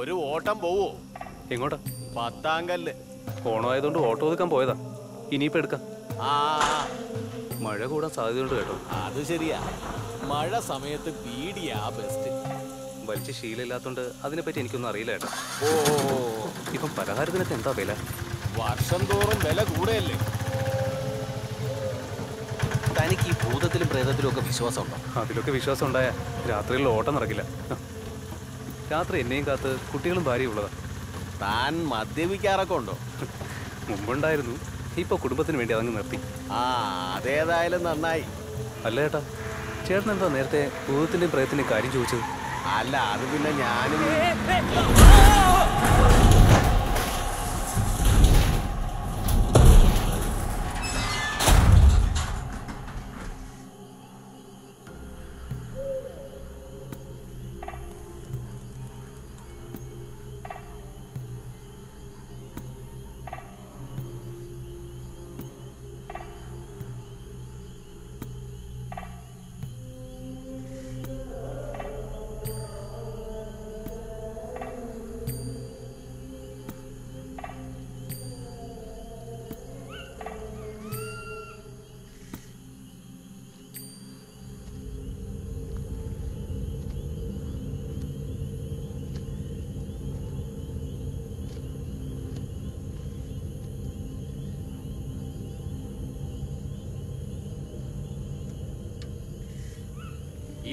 ഒരു ഓട്ടം പോവോ? എങ്ങോട്ടാ? പത്താങ്കല്ല്. ഓണമായതുകൊണ്ട് ഓട്ടം ഒതുക്കാൻ പോയതാ, ഇനിയിപ്പോ എടുക്കാം. മഴ കൂടാൻ സാധ്യതയുണ്ട് കേട്ടോ. അത് ശരിയാ, മഴ സമയത്ത് പീടിയാ ബെസ്റ്റ്. വലിച്ച ശീലമില്ലാത്തോണ്ട് അതിനെപ്പറ്റി എനിക്കൊന്നും അറിയില്ല കേട്ടോ. ഓ, ഇപ്പം പലഹാരത്തിനൊക്കെ എന്താ വില? വർഷം തോറും വില കൂടെയല്ലേ. തനിക്ക് ഈ ഭൂതത്തിലും പ്രേതത്തിലും ഒക്കെ വിശ്വാസം ഉണ്ടോ? അതിലൊക്കെ വിശ്വാസം ഉണ്ടായാ രാത്രിയിൽ ഓട്ടം നടക്കില്ല. രാത്രി എന്നെയും കാത്ത് കുട്ടികളും ഭാര്യയും ഉള്ളതാ. താൻ മദ്യപിക്കാറൊക്കെ ഉണ്ടോ? മുമ്പുണ്ടായിരുന്നു, ഇപ്പൊ കുടുംബത്തിന് വേണ്ടി അതങ്ങ് നിർത്തി. ആ, അതേതായാലും നന്നായി. അല്ല ചേട്ടാ, ചേട്ടൻ എന്താ നേരത്തെ ഭൂതത്തിന്റെയും പ്രേതത്തിന്റെയും കാര്യം ചോദിച്ചത്? അല്ല, അത് പിന്നെ ഞാനും.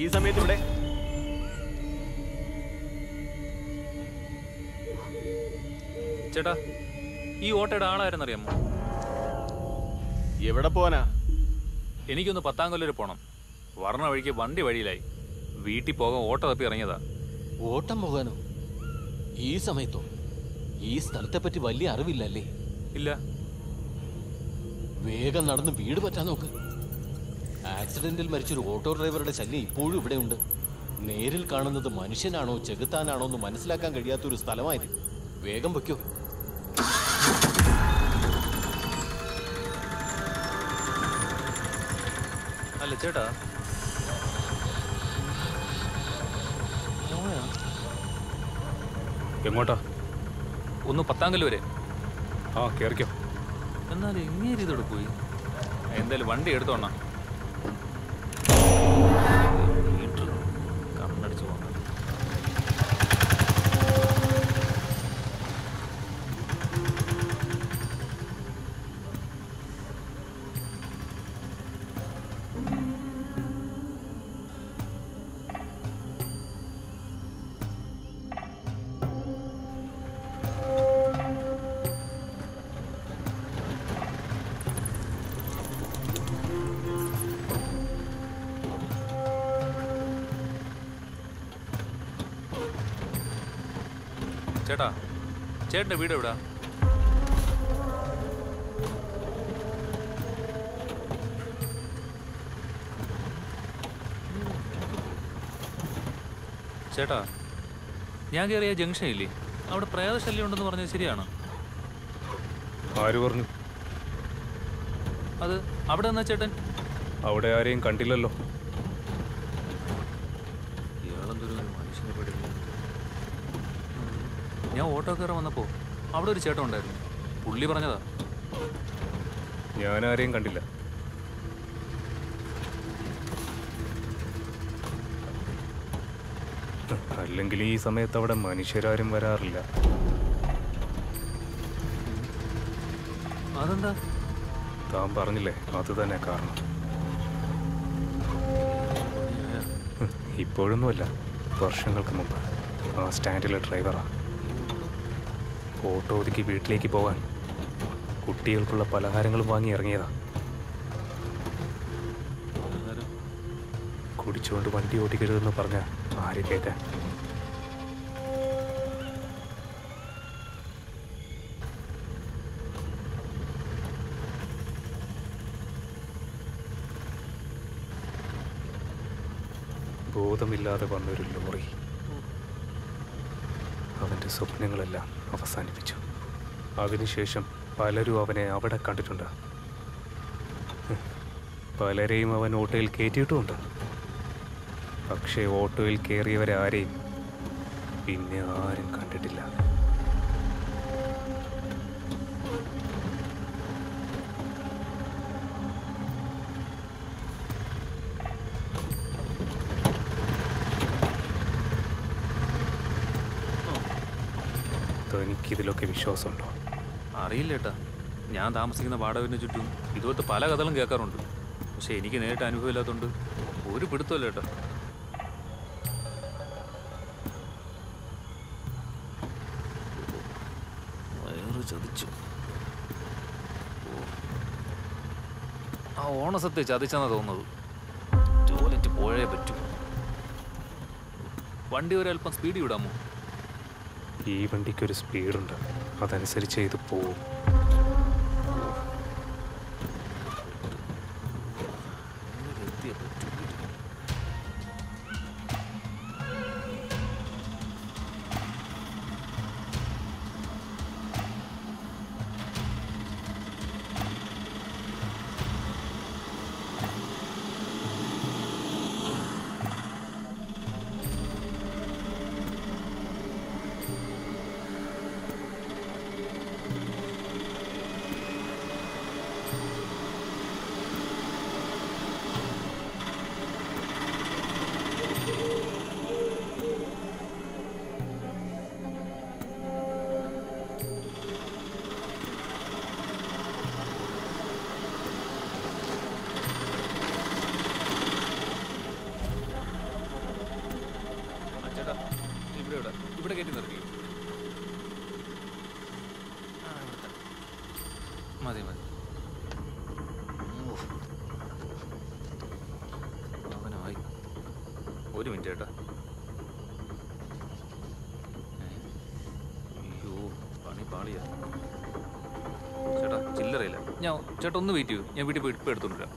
ഈ സമയത്ത് ഇവിടെ ചേട്ടാ ഈ ഓട്ടയുടെ ആളായിരുന്നറിയാമോ? എവിടെ പോവാനാ? എനിക്കൊന്ന് പത്താംകൊല്ലൂർ പോണം. വർണ്ണ വഴിക്ക് വണ്ടി വഴിയിലായി. വീട്ടിൽ പോകാൻ ഓട്ട തപ്പി ഇറങ്ങിയതാ. ഓട്ടം പോകാനോ? ഈ സമയത്തോ? ഈ സ്ഥലത്തെ പറ്റി വലിയ അറിവില്ലല്ലേ? ഇല്ല. വേഗം നടന്ന് വീട് പറ്റാൻ നോക്ക്. ആക്സിഡന്റിൽ മരിച്ചൊരു ഓട്ടോ ഡ്രൈവറുടെ ശല്യം ഇപ്പോഴും ഇവിടെ ഉണ്ട്. നേരിൽ കാണുന്നത് മനുഷ്യനാണോ ചെകുത്താനാണോ എന്ന് മനസ്സിലാക്കാൻ കഴിയാത്തൊരു സ്ഥലമായത്. വേഗം വയ്ക്കോ. അല്ല ചേട്ടാ, എങ്ങോട്ടാ? ഒന്ന് പത്താങ്കല്ല് വരെ. ആ, കേറിക്കോ. എന്നാൽ എങ്ങനെ ഇതോടെ പോയി? എന്തായാലും വണ്ടി എടുത്തോണ. ചേട്ടാ, ചേട്ടൻ്റെ വീട് എവിടാ? ചേട്ടാ, ഞാൻ കയറിയ ജംഗ്ഷൻ ഇല്ലേ, അവിടെ പ്രേതശല്യം ഉണ്ടെന്ന് പറഞ്ഞത് ശരിയാണോ? ആര് പറഞ്ഞു? അത് അവിടെ എന്നാ ചേട്ടൻ? അവിടെ ആരെയും കണ്ടില്ലല്ലോ. ഞാൻ ഓട്ടോ കയറി വന്നപ്പോൾ അവിടെ ഒരു ചേട്ടൻ ഉണ്ടായിരുന്നു. പുള്ളി പറഞ്ഞതാ. ഞാനാരെയും കണ്ടില്ല. അല്ലെങ്കിൽ ഈ സമയത്ത് അവിടെ മനുഷ്യരാരും വരാറില്ല. അതെന്താ? താൻ പറഞ്ഞില്ലേ, അത് തന്നെ കാരണം. ഇപ്പോഴൊന്നുമല്ല, വർഷങ്ങൾക്ക് മുമ്പ്. ആ സ്റ്റാൻഡിലെ ഡ്രൈവറാണ്. ഓട്ടോ ഒതുക്കി വീട്ടിലേക്ക് പോകാൻ കുട്ടികൾക്കുള്ള പലഹാരങ്ങളും വാങ്ങി ഇറങ്ങിയതാ. കുടിച്ചുകൊണ്ട് വണ്ടി ഓടിക്കരുതെന്ന് പറഞ്ഞ ആര് കേൾക്കാൻ? ബോധമില്ലാതെ വന്നൊരു ലോറി അവൻ്റെ സ്വപ്നങ്ങളെല്ലാം അവസാനിപ്പിച്ചു. അതിനുശേഷം പലരും അവനെ അവിടെ കണ്ടിട്ടുണ്ട്, പലരെയും അവൻ ഓട്ടോയിൽ കയറ്റിയിട്ടുമുണ്ട്. പക്ഷേ ഓട്ടോയിൽ കയറിയവരാരെയും പിന്നെ ആരും കണ്ടിട്ടില്ല. എനിക്കിതിലൊക്കെ വിശ്വാസമുണ്ടോ? അറിയില്ല ഏട്ടാ, ഞാൻ താമസിക്കുന്ന വാടകവിന് ചുറ്റും ഇതുപോലത്തെ പല കഥകളും കേൾക്കാറുണ്ട്. പക്ഷെ എനിക്ക് നേരിട്ട് അനുഭവമില്ലാത്തതുകൊണ്ട് ഒരു പിടുത്തമല്ല ഏട്ടാ. വയറ് ചതിച്ചു, ആ ഓണസത്തെ ചതിച്ചെന്നാ തോന്നുന്നത്. ടോയ്ലറ്റ് പോയേ പറ്റൂ. വണ്ടി ഒരൽപ്പം സ്പീഡ് വിടാമോ? ഈ വണ്ടിക്കൊരു സ്പീഡുണ്ട്, അതനുസരിച്ച് ഇത് പോവും. ഒരു മിനിറ്റ് ഏട്ടാ, അയ്യോ പണി പാളിയ ചേട്ടാ, ചില്ലറയില്ല. ഞാൻ ചേട്ടാ ഒന്ന് വെയിറ്റ് ചെയ്യൂ, ഞാൻ വീട്ടിൽ പോയി ഇപ്പം എടുത്തോണ്ടില്ല.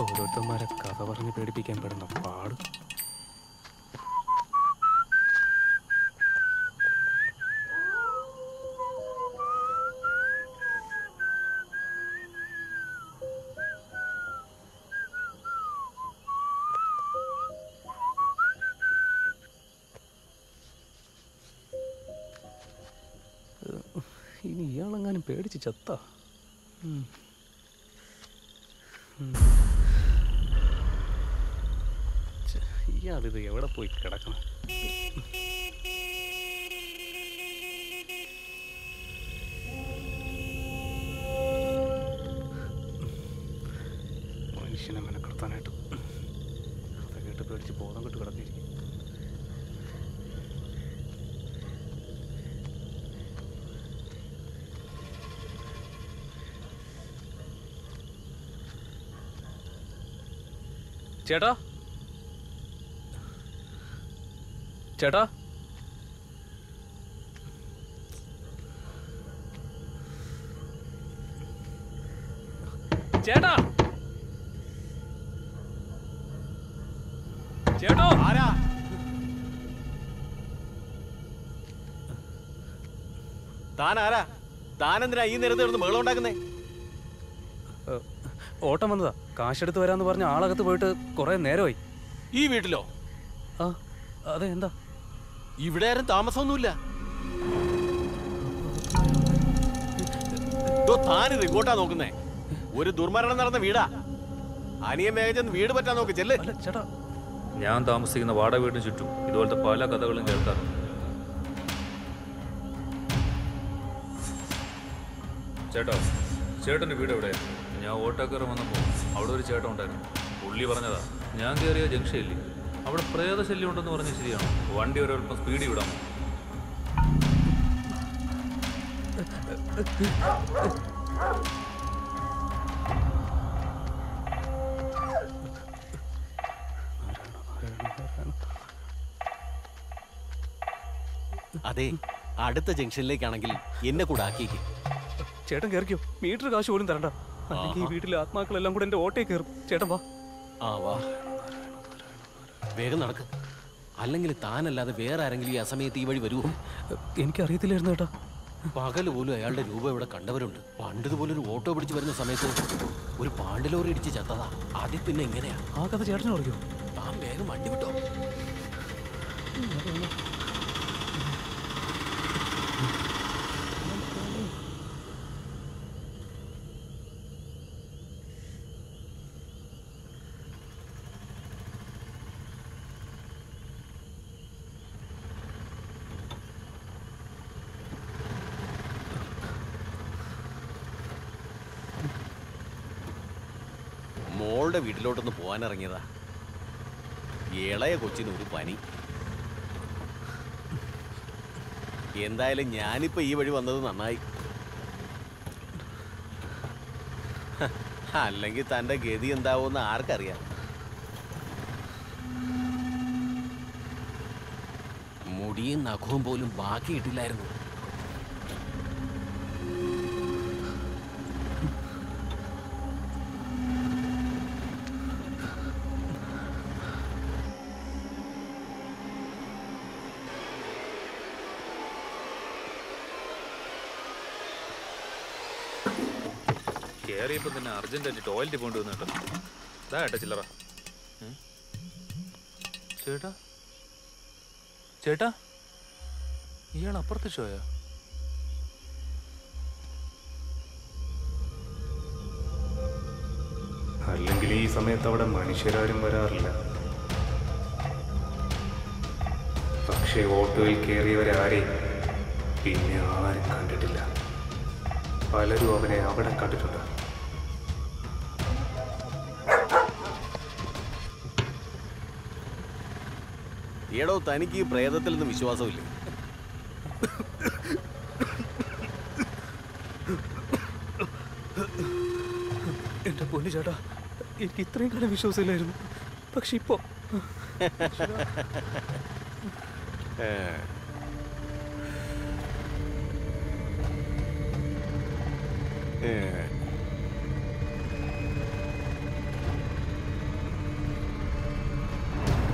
ഓരോരുത്തന്മാരെ കഥ പറഞ്ഞ് പേടിപ്പിക്കാൻ പെടുന്ന പാട്. ഇനി ഇയാളെങ്ങാനും പേടിച്ച് ചത്ത ഇയാളിത് എവിടെ പോയി കിടക്കണം? മനുഷ്യനെ മെനക്കെടുത്താനായിട്ട് അത് കേട്ട് പേടിച്ച് ബോധം കെട്ട് കിടന്നിരിക്കും. ചേട്ടാ, ചേട്ടാ, ചേട്ടാ, ചേട്ടോ, ആരാ? താനാരാ? താനെന്തിനാ ഈ നേരത്തെ കിടന്ന് ബഹളം ഉണ്ടാക്കുന്നേ? ഓട്ടം വന്നതാ, കാശെടുത്ത് വരാന്ന് പറഞ്ഞ ആളകത്ത് പോയിട്ട് കുറെ നേരമായി. ഈ വീട്ടിലോ? ആ അതെ. എന്താ ഇവിടെ ആരും താമസമൊന്നുമില്ല. താനിത് ഇങ്ങോട്ടാ നോക്കുന്നേ? ഒരു ദുർമരണം നടന്ന വീടാ, അനിയ മേഘജൻ വീട് പറ്റാൻ നോക്ക്. ചെല്ലേ ചേട്ടാ, ഞാൻ താമസിക്കുന്ന വാട വീടിന് ചുറ്റും ഇതുപോലത്തെ പല കഥകളും കേൾക്കാറുണ്ട്. ചേട്ടാ, ചേട്ടൻ്റെ വീട് എവിടെയാണ്? ഞാൻ ഓട്ടോക്കാരൻ വന്നപ്പോൾ അവിടെ ഒരു ചേട്ടൻ ഉണ്ടായിരുന്നു. പുള്ളി പറഞ്ഞതാ, ഞാൻ കയറിയ ജംഗ്ഷനില്ലേ, അവിടെ പ്രേതശല്യം ഉണ്ടെന്ന് പറഞ്ഞ്. ശരിയാണോ? വണ്ടി ഒരൽപ്പം സ്പീഡിൽ വിടാമോ? അതെ, അടുത്ത ജംഗ്ഷനിലേക്കാണെങ്കിൽ എന്നെ കൂടെ ആക്കിക്ക്. ചേട്ടൻ കയറിക്കോ, മീറ്റർ കാശ് പോലും തരണ്ട. ഈ വീട്ടിലെ ആത്മാക്കളെല്ലാം കൂടെ എന്റെ ഓട്ടേ കയറും. ചേട്ടൻ വാ. ആ വാ, വേഗം നടക്ക്. അല്ലെങ്കിൽ താനല്ലാതെ വേറെ ആരെങ്കിലും ഈ അസമയത്ത് ഈ വഴി വരുമോ? എനിക്കറിയത്തില്ലായിരുന്നു കേട്ടാ. പകൽ പോലും അയാളുടെ രൂപം ഇവിടെ കണ്ടവരുണ്ട്. പണ്ടതുപോലെ ഒരു ഓട്ടോ പിടിച്ച് വരുന്ന സമയത്ത് ഒരു പാണ്ടിലോറി ഇടിച്ച് ചത്തതാ. അതിൽ പിന്നെ എങ്ങനെയാ ആ കഥ? ചേട്ടനെ ഓർക്കോ? താൻ വേഗം വണ്ടി വിട്ടോ. മോളുടെ വീട്ടിലോട്ടൊന്ന് പോകാനിറങ്ങിയതാ. ഇളയ കൊച്ചിന് ഒരു പനി. എന്തായാലും ഞാനിപ്പോൾ ഈ വഴി വന്നത് നന്നായി. അല്ലെങ്കിൽ തൻ്റെ ഗതി എന്താവുമെന്ന് ആർക്കറിയാം. മുടിയും നഖവും പോലും ബാക്കിയിട്ടില്ലായിരുന്നു. കയറിയപ്പോൾ തന്നെ അർജൻറ്റായിട്ട് ടോയ്ലറ്റ് പോകേണ്ടി വന്നു കേട്ടോ. അതാ ഏട്ടാ ചില്ലറ. ചേട്ടാ, ചേട്ടാ, ഇയാൾ അപ്പുറത്തെ ഷോയാ? അല്ലെങ്കിൽ ഈ സമയത്ത് അവിടെ മനുഷ്യരാരും വരാറില്ല. പക്ഷേ ഓട്ടോയിൽ കയറിയവരാരെയും പിന്നെ ആരും കണ്ടിട്ടില്ല. പലരും അവനെ അവിടെ കണ്ടിട്ടുണ്ട്. ഏടോ, തനിക്ക് ഈ പ്രേതത്തിൽ നിന്ന് വിശ്വാസമില്ലേ? എന്റെ പൊന്നു ചേട്ടാ, എനിക്ക് ഇത്രയും കാലം വിശ്വാസമില്ലായിരുന്നു. പക്ഷെ ഇപ്പോ